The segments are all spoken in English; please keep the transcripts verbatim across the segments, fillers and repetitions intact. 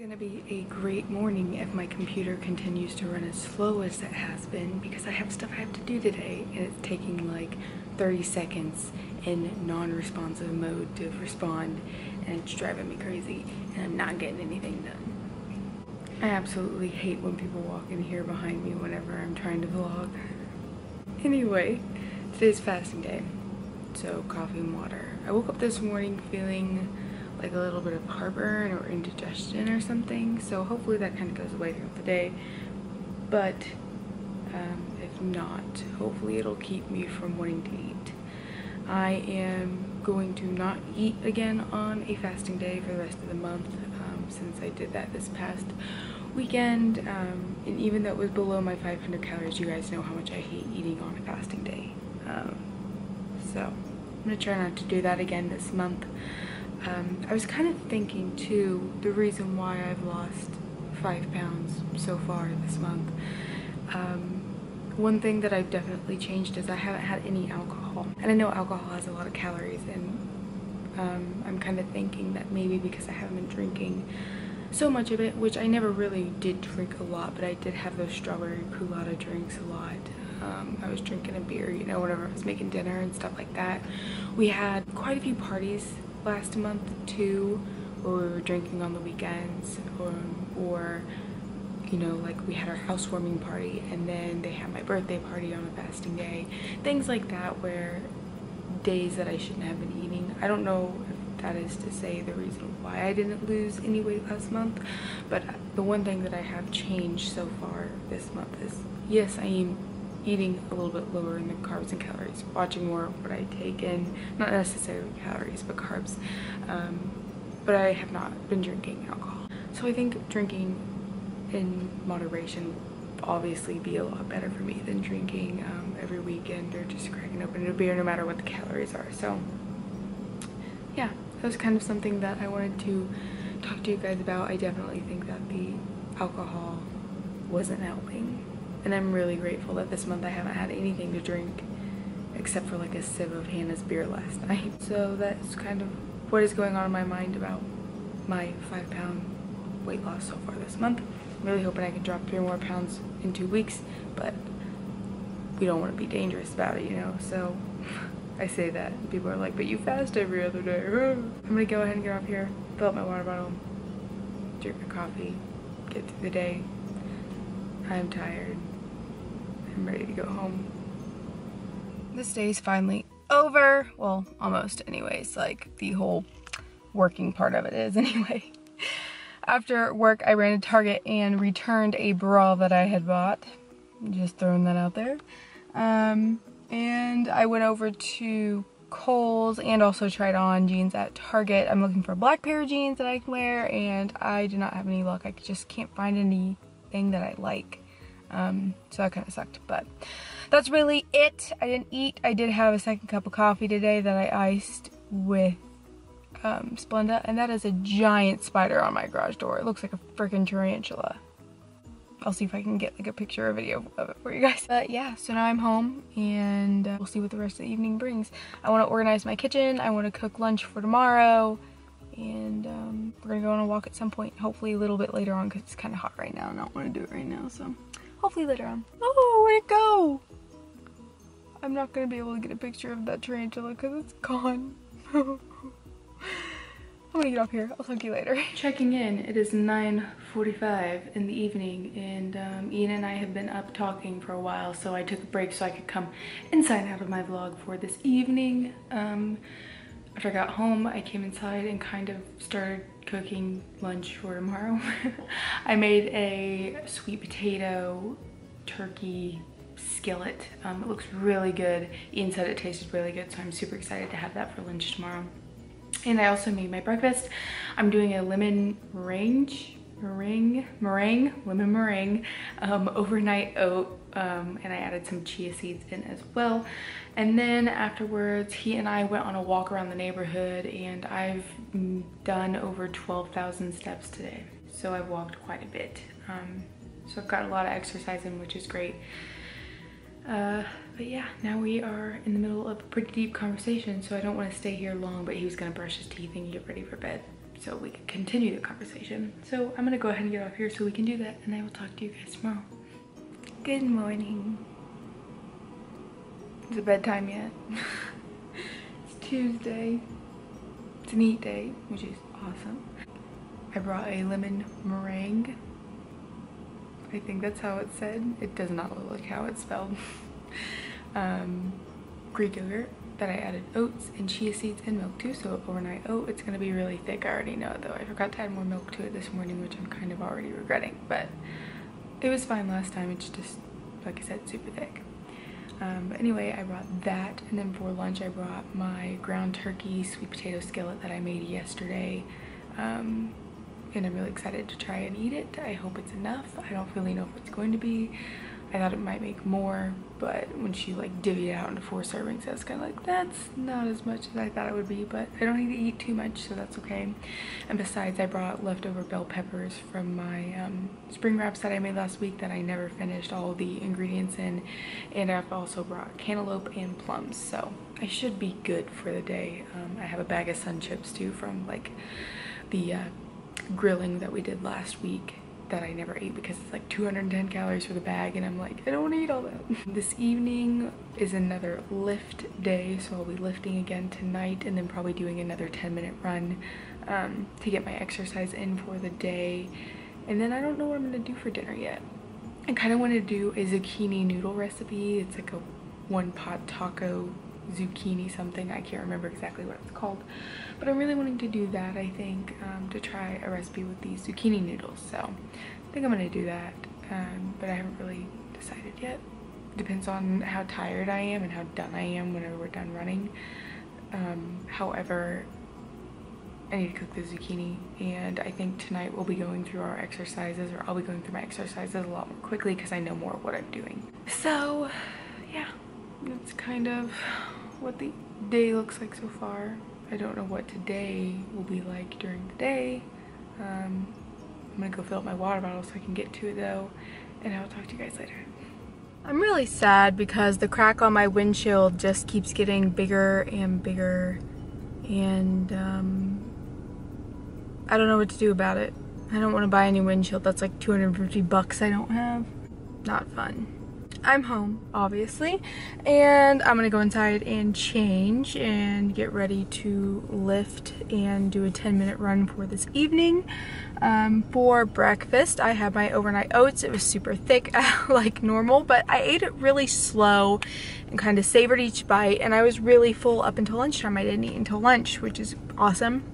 It's going to be a great morning if my computer continues to run as slow as it has been, because I have stuff I have to do today and it's taking like thirty seconds in non-responsive mode to respond, and it's driving me crazy and I'm not getting anything done. I absolutely hate when people walk in here behind me whenever I'm trying to vlog. Anyway, today's fasting day, so coffee and water. I woke up this morning feeling like a little bit of heartburn or indigestion or something, so hopefully that kind of goes away throughout the day, but um, if not, hopefully it'll keep me from wanting to eat. I am going to not eat again on a fasting day for the rest of the month, um, since I did that this past weekend, um, and even though it was below my five hundred calories, you guys know how much I hate eating on a fasting day, um, so I'm gonna try not to do that again this month. Um, I was kind of thinking too, the reason why I've lost five pounds so far this month. Um, one thing that I've definitely changed is I haven't had any alcohol. And I know alcohol has a lot of calories, and um, I'm kind of thinking that maybe because I haven't been drinking so much of it, which I never really did drink a lot, but I did have those strawberry culotta drinks a lot. Um, I was drinking a beer, you know, whenever I was making dinner and stuff like that. We had quite a few parties last month too, where we were drinking on the weekends, or, or you know, like we had our housewarming party and then they had my birthday party on a fasting day, things like that, where days that I shouldn't have been eating. I don't know if that is to say the reason why I didn't lose any weight last month, but the one thing that I have changed so far this month is, yes, I am eating a little bit lower in the carbs and calories, watching more of what I take in, not necessarily calories, but carbs, um, but I have not been drinking alcohol. So I think drinking in moderation would obviously be a lot better for me than drinking um, every weekend or just cracking open a beer no matter what the calories are. So yeah, that was kind of something that I wanted to talk to you guys about. I definitely think that the alcohol wasn't helping. And I'm really grateful that this month I haven't had anything to drink except for like a sip of Hannah's beer last night. So that's kind of what is going on in my mind about my five pound weight loss so far this month. I'm really hoping I can drop three more pounds in two weeks, but we don't want to be dangerous about it, you know? So I say that and people are like, but you fast every other day. I'm gonna go ahead and get off here, fill up my water bottle, drink my coffee, get through the day. I'm tired. I'm ready to go home. This day's finally over. Well, almost anyways, like the whole working part of it is anyway. After work, I ran to Target and returned a bra that I had bought. Just throwing that out there. Um, and I went over to Kohl's and also tried on jeans at Target. I'm looking for a black pair of jeans that I can wear, and I do not have any luck. I just can't find any thing that I like, um, so that kind of sucked, but that's really it. I didn't eat. I did have a second cup of coffee today that I iced with um, Splenda, and that is a giant spider on my garage door. It looks like a freaking tarantula. I'll see if I can get like a picture or video of it for you guys. But yeah, so now I'm home and uh, we'll see what the rest of the evening brings. I want to organize my kitchen. I want to cook lunch for tomorrow. And um, we're gonna go on a walk at some point, hopefully a little bit later on, because it's kind of hot right now and I don't want to do it right now, so hopefully later on. Oh, where'd it go? I'm not gonna be able to get a picture of that tarantula because it's gone. I'm gonna get off here. I'll talk to you later. Checking in. It is nine forty-five in the evening, and um, Ian and I have been up talking for a while, so I took a break so I could come and sign out of my vlog for this evening. Um, After I got home, I came inside and kind of started cooking lunch for tomorrow. I made a sweet potato turkey skillet. Um, it looks really good. Ian said it tasted really good, so I'm super excited to have that for lunch tomorrow. And I also made my breakfast. I'm doing a lemon meringue, meringue, meringue, lemon meringue, um, overnight oat. Um, and I added some chia seeds in as well. And then afterwards, he and I went on a walk around the neighborhood, and I've done over twelve thousand steps today. So I've walked quite a bit. Um, so I've got a lot of exercise in, which is great. Uh, but yeah, now we are in the middle of a pretty deep conversation, so I don't want to stay here long, but he was going to brush his teeth and get ready for bed. so we can continue the conversation. So I'm gonna go ahead and get off here so we can do that, and I will talk to you guys tomorrow. Good morning. Is it bedtime yet? It's Tuesday. It's a neat day, which is awesome. I brought a lemon meringue. I think that's how it's said. It does not look like how it's spelled. um, Greek yogurt that I added oats and chia seeds and milk to, so overnight oat. It's gonna be really thick, I already know it though. I forgot to add more milk to it this morning, which I'm kind of already regretting, but it was fine last time. It's just, like I said, super thick. Um, but anyway, I brought that, and then for lunch I brought my ground turkey sweet potato skillet that I made yesterday. Um, and I'm really excited to try and eat it. I hope it's enough. I don't really know if it's going to be. I thought it might make more, but when she like divvied it out into four servings, I was kind of like, that's not as much as I thought it would be, but I don't need to eat too much, so that's okay. And besides, I brought leftover bell peppers from my um, spring wraps that I made last week that I never finished all the ingredients in, and I've also brought cantaloupe and plums, so I should be good for the day. Um, I have a bag of sun chips too from like the uh, grilling that we did last week that I never ate because it's like two hundred ten calories for the bag, and I'm like, I don't want to eat all that. This evening is another lift day, so I'll be lifting again tonight and then probably doing another ten minute run um, to get my exercise in for the day. And then I don't know what I'm gonna do for dinner yet. I kind of want to do a zucchini noodle recipe. It's like a one pot taco zucchini something, I can't remember exactly what it's called, but I'm really wanting to do that. I think um, to try a recipe with these zucchini noodles, so I think I'm gonna do that, um, but I haven't really decided yet. Depends on how tired I am and how done I am whenever we're done running. Um, however, I need to cook the zucchini, and I think tonight we'll be going through our exercises, or I'll be going through my exercises a lot more quickly because I know more of what I'm doing. So yeah, that's kind of what the day looks like so far. I don't know what today will be like during the day. Um, I'm gonna go fill up my water bottle so I can get to it though, and I'll talk to you guys later. I'm really sad because the crack on my windshield just keeps getting bigger and bigger, and um, I don't know what to do about it. I don't want to buy a new windshield. That's like two hundred fifty bucks I don't have. Not fun. I'm home, obviously, and I'm gonna go inside and change and get ready to lift and do a ten minute run for this evening. Um, for breakfast, I had my overnight oats. It was super thick, like normal, but I ate it really slow and kind of savored each bite, and I was really full up until lunchtime. I didn't eat until lunch, which is awesome.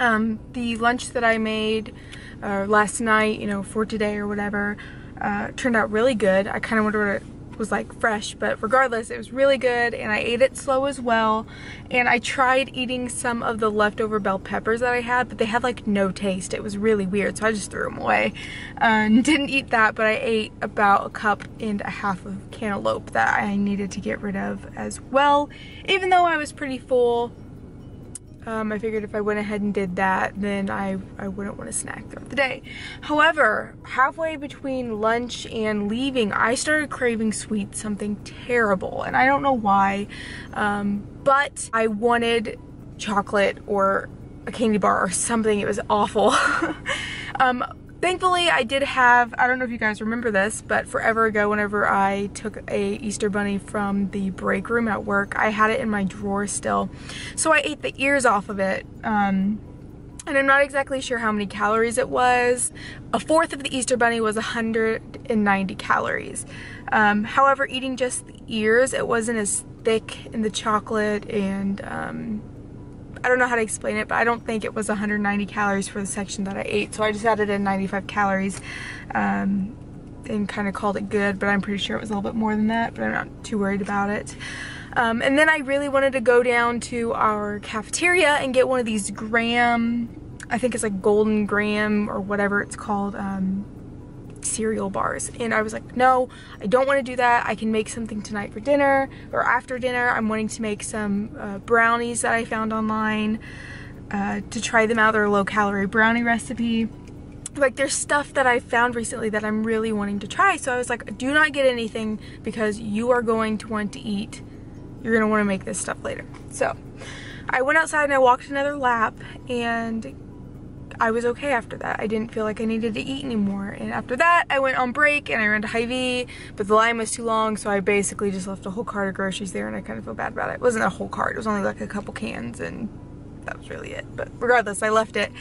Um, the lunch that I made uh, last night, you know, for today or whatever, Uh, turned out really good. I kind of wonder what it was like fresh, but regardless, it was really good, and I ate it slow as well. And I tried eating some of the leftover bell peppers that I had, but they had like no taste. It was really weird, so I just threw them away and um, didn't eat that. But I ate about a cup and a half of cantaloupe that I needed to get rid of as well, even though I was pretty full. Um, I figured if I went ahead and did that, then I, I wouldn't want to snack throughout the day. However, halfway between lunch and leaving, I started craving sweets, something terrible, and I don't know why, um, but I wanted chocolate or a candy bar or something. It was awful. um, Thankfully, I did have, I don't know if you guys remember this, but forever ago whenever I took a Easter bunny from the break room at work, I had it in my drawer still. So I ate the ears off of it, um, and I'm not exactly sure how many calories it was. A fourth of the Easter bunny was one hundred ninety calories. Um, however, eating just the ears, it wasn't as thick in the chocolate, and um, I don't know how to explain it, but I don't think it was one hundred ninety calories for the section that I ate, so I just added in ninety-five calories um, and kind of called it good, but I'm pretty sure it was a little bit more than that, but I'm not too worried about it. Um, and then I really wanted to go down to our cafeteria and get one of these graham, I think it's like golden graham or whatever it's called, um, cereal bars, and I was like, no, I don't want to do that. I can make something tonight for dinner or after dinner. I'm wanting to make some uh, brownies that I found online uh, to try them out. They're a low calorie brownie recipe. Like, there's stuff that I found recently that I'm really wanting to try, so I was like, do not get anything because you are going to want to eat. You're going to want to make this stuff later. So I went outside and I walked another lap and I was okay after that. I didn't feel like I needed to eat anymore. And after that, I went on break and I ran to Hy-Vee, but the line was too long, so I basically just left a whole cart of groceries there, and I kind of feel bad about it. It wasn't a whole cart, it was only like a couple cans, and that was really it. But regardless, I left it.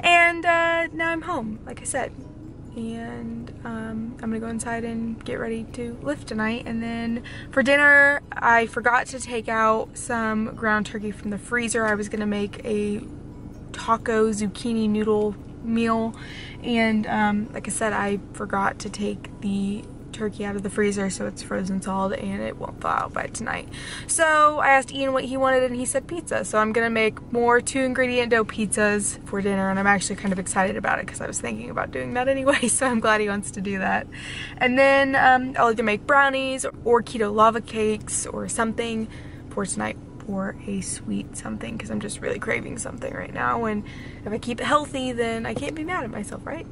And uh, now I'm home, like I said. And um, I'm gonna go inside and get ready to lift tonight. And then for dinner, I forgot to take out some ground turkey from the freezer. I was gonna make a taco zucchini noodle meal, and um, like I said, I forgot to take the turkey out of the freezer, so it's frozen solid and it won't thaw out by tonight. So I asked Ian what he wanted and he said pizza, so I'm gonna make more two ingredient dough pizzas for dinner, and I'm actually kind of excited about it because I was thinking about doing that anyway, so I'm glad he wants to do that. And then um, I'll either make brownies or keto lava cakes or something for tonight, or a sweet something, because I'm just really craving something right now, and if I keep it healthy then I can't be mad at myself, right?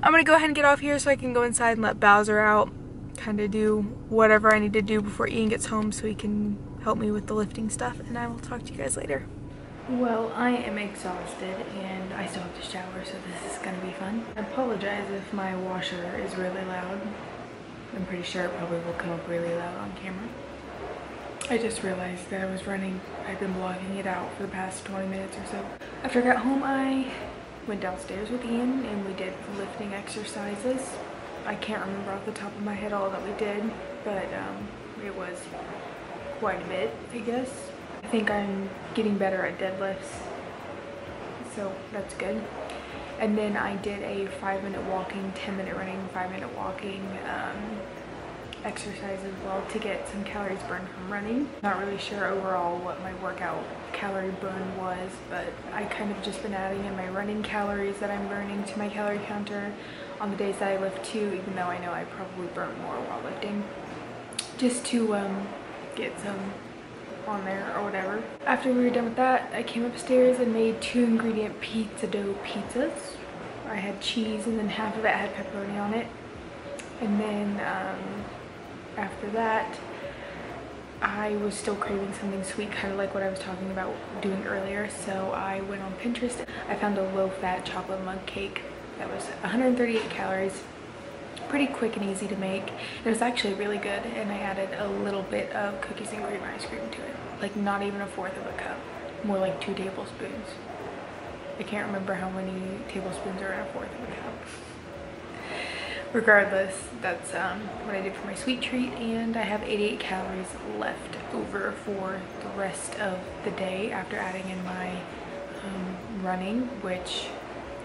I'm gonna go ahead and get off here so I can go inside and let Bowser out, kind of do whatever I need to do before Ian gets home so he can help me with the lifting stuff, and I will talk to you guys later. Well, I am exhausted and I still have to shower, so this is gonna be fun. I apologize if my washer is really loud. I'm pretty sure it probably will come up really loud on camera. I just realized that I was running. I've been vlogging it out for the past twenty minutes or so. After I got home, I went downstairs with Ian and we did lifting exercises. I can't remember off the top of my head all that we did, but um, it was quite a bit, I guess. I think I'm getting better at deadlifts, so that's good. And then I did a five minute walking, ten minute running, five minute walking, um, exercise as well to get some calories burned from running. Not really sure overall what my workout calorie burn was, but I kind of just been adding in my running calories that I'm burning to my calorie counter on the days that I lift too, even though I know I probably burn more while lifting, just to um, get some on there or whatever. After we were done with that, I came upstairs and made two ingredient pizza dough pizzas. I had cheese and then half of it had pepperoni on it, and then um, after that, I was still craving something sweet, kind of like what I was talking about doing earlier, so I went on Pinterest. I found a low-fat chocolate mug cake that was one hundred thirty-eight calories, pretty quick and easy to make. It was actually really good, and I added a little bit of cookies and cream ice cream to it. Like not even a fourth of a cup, more like two tablespoons. I can't remember how many tablespoons are in a fourth of a cup. Regardless, that's um, what I did for my sweet treat, and I have eighty-eight calories left over for the rest of the day after adding in my um, running, which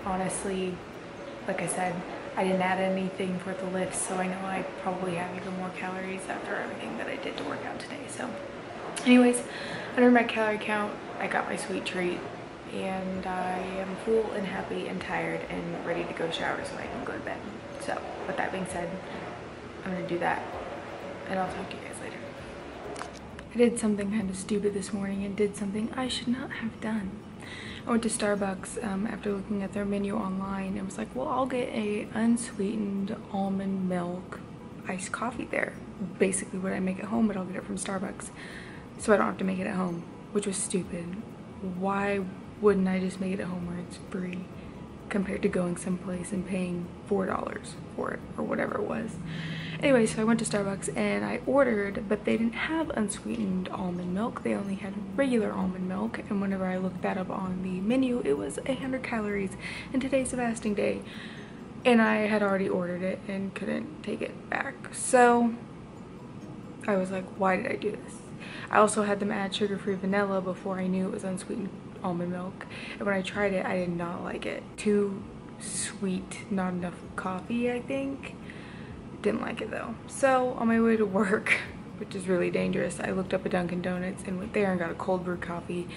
honestly, like I said, I didn't add anything for the lift, so I know I probably have even more calories after everything that I did to work out today. So anyways, under my calorie count, I got my sweet treat, and I am full and happy and tired and ready to go shower so I can go to bed. So with that being said, I'm gonna do that and I'll talk to you guys later. I did something kind of stupid this morning and did something I should not have done. I went to Starbucks um, after looking at their menu online and was like, well, I'll get a unsweetened almond milk iced coffee there. Basically what I make at home, but I'll get it from Starbucks, so I don't have to make it at home, which was stupid. Why wouldn't I just make it at home where it's free, compared to going someplace and paying four dollars for it or whatever it was? Anyway, so I went to Starbucks and I ordered, but they didn't have unsweetened almond milk. They only had regular almond milk, and whenever I looked that up on the menu, it was one hundred calories, and today's a fasting day, and I had already ordered it and couldn't take it back. So I was like, why did I do this? I also had them add sugar-free vanilla before I knew it was unsweetened almond milk, and when I tried it, I did not like it. Too sweet, not enough coffee, I think. Didn't like it though. So on my way to work, which is really dangerous, I looked up a Dunkin' Donuts and went there and got a cold brew coffee,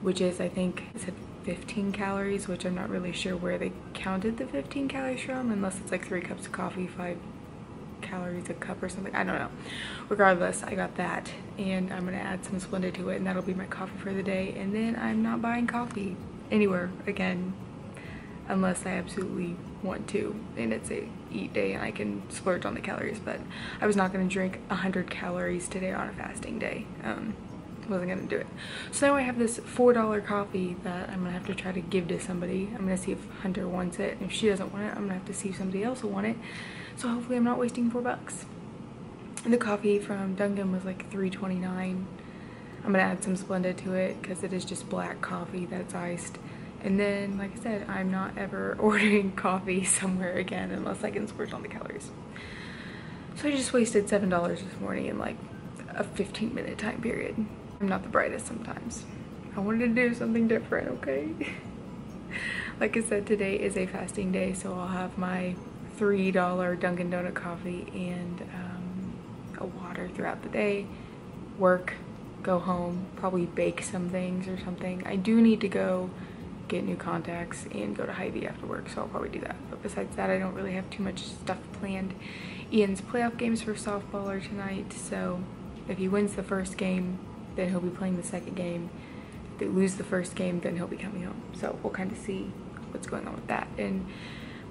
which is, I think it said fifteen calories, which I'm not really sure where they counted the fifteen calories from, unless it's like three cups of coffee, five calories a cup or something, I don't know. Regardless, I got that, and I'm gonna add some Splenda to it, and that'll be my coffee for the day, and then I'm not buying coffee anywhere again unless I absolutely want to and it's a eat day and I can splurge on the calories, but I was not gonna drink one hundred calories today on a fasting day. Um, wasn't gonna do it. So now I have this four dollar coffee that I'm gonna have to try to give to somebody. I'm gonna see if Hunter wants it. If she doesn't want it, I'm gonna have to see if somebody else will want it. So hopefully I'm not wasting four bucks. And the coffee from Dunkin' was like three twenty-nine. I'm gonna add some Splenda to it because it is just black coffee that's iced. And then, like I said, I'm not ever ordering coffee somewhere again unless I can splurge on the calories. So I just wasted seven dollars this morning in like a fifteen minute time period. I'm not the brightest sometimes. I wanted to do something different, okay? Like I said, today is a fasting day, so I'll have my three dollar Dunkin' Donut coffee and um, a water throughout the day, work, go home, probably bake some things or something. I do need to go get new contacts and go to Hy-Vee after work, so I'll probably do that. But besides that, I don't really have too much stuff planned. Ian's playoff games for softball are tonight, so if he wins the first game, then he'll be playing the second game. If they lose the first game, then he'll be coming home. So we'll kind of see what's going on with that. And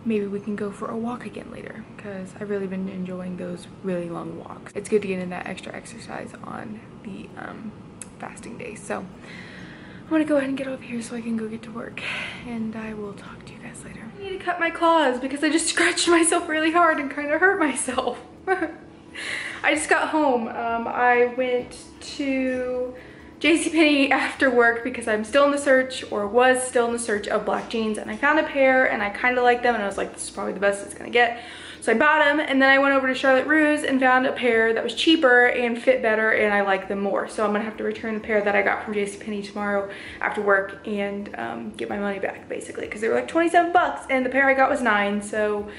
maybe we can go for a walk again later, because I've really been enjoying those really long walks. It's good to get in that extra exercise on the um, fasting day. So I'm gonna go ahead and get off here so I can go get to work, and I will talk to you guys later. I need to cut my claws because I just scratched myself really hard and kind of hurt myself. I just got home. Um, I went to JCPenney after work because I'm still in the search, or was still in the search, of black jeans, and I found a pair and I kind of liked them and I was like, this is probably the best it's gonna get. So I bought them, and then I went over to Charlotte Russe and found a pair that was cheaper and fit better, and I like them more. So I'm gonna have to return the pair that I got from JCPenney tomorrow after work and um, get my money back, basically, because they were like twenty-seven bucks and the pair I got was nine, so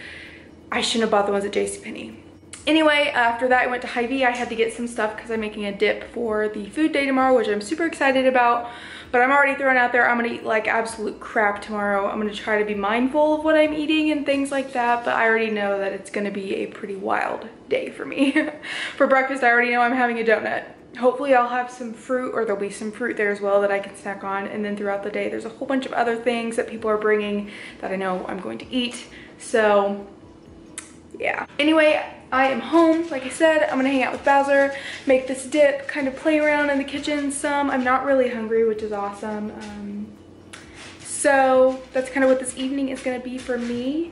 I shouldn't have bought the ones at JCPenney. Anyway, after that I went to Hy-Vee. I had to get some stuff because I'm making a dip for the food day tomorrow, which I'm super excited about. But I'm already throwing out there, I'm gonna eat like absolute crap tomorrow. I'm gonna try to be mindful of what I'm eating and things like that, but I already know that it's gonna be a pretty wild day for me. For breakfast, I already know I'm having a donut. Hopefully I'll have some fruit, or there'll be some fruit there as well that I can snack on. And then throughout the day, there's a whole bunch of other things that people are bringing that I know I'm going to eat. So yeah. Anyway, I am home. Like I said, I'm gonna hang out with Bowser, make this dip, kind of play around in the kitchen some. I'm not really hungry, which is awesome. Um, so that's kind of what this evening is gonna be for me.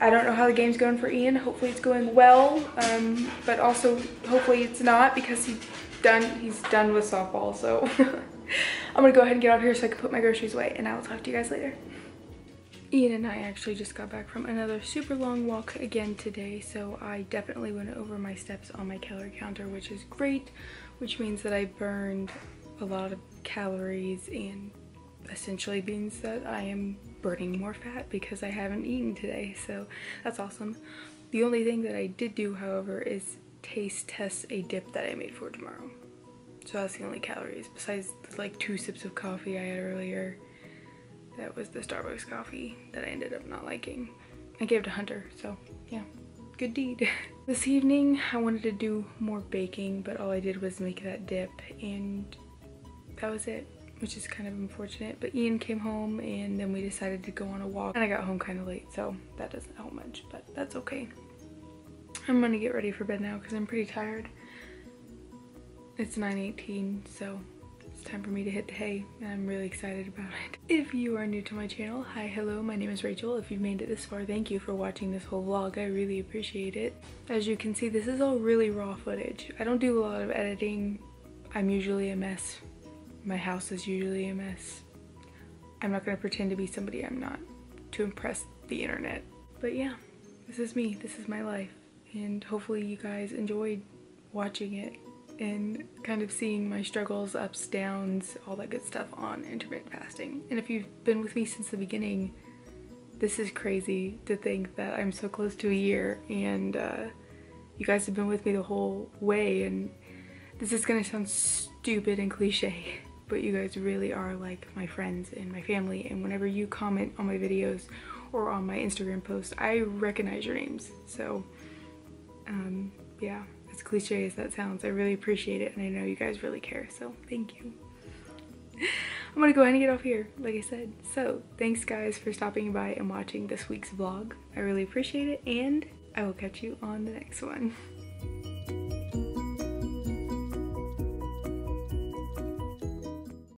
I don't know how the game's going for Ian. Hopefully it's going well, um, but also hopefully it's not, because he's done, he's done with softball. So I'm gonna go ahead and get out here so I can put my groceries away, and I will talk to you guys later. Ian and I actually just got back from another super long walk again today, so I definitely went over my steps on my calorie counter, which is great, which means that I burned a lot of calories and essentially means that I am burning more fat because I haven't eaten today, so that's awesome. The only thing that I did do, however, is taste test a dip that I made for tomorrow. So that's the only calories, besides like two sips of coffee I had earlier. That was the Starbucks coffee that I ended up not liking. I gave it to Hunter, so yeah, good deed. This evening, I wanted to do more baking, but all I did was make that dip, and that was it, which is kind of unfortunate. But Ian came home, and then we decided to go on a walk, and I got home kind of late, so that doesn't help much, but that's okay. I'm gonna get ready for bed now because I'm pretty tired. It's nine eighteen, so it's time for me to hit the hay, and I'm really excited about it. If you are new to my channel, hi, hello, my name is Rachel. If you've made it this far, thank you for watching this whole vlog. I really appreciate it. As you can see, this is all really raw footage. I don't do a lot of editing. I'm usually a mess. My house is usually a mess. I'm not gonna pretend to be somebody I'm not to impress the internet. But yeah, this is me, this is my life, and hopefully you guys enjoyed watching it and kind of seeing my struggles, ups, downs, all that good stuff on intermittent fasting. And if you've been with me since the beginning, this is crazy to think that I'm so close to a year, and uh, you guys have been with me the whole way, and this is gonna sound stupid and cliche, but you guys really are like my friends and my family, and whenever you comment on my videos or on my Instagram posts, I recognize your names. So um, yeah. As cliche as that sounds, I really appreciate it, and I know you guys really care, so thank you. I'm gonna go ahead and get off here, like I said. So thanks guys for stopping by and watching this week's vlog. I really appreciate it, and I will catch you on the next one.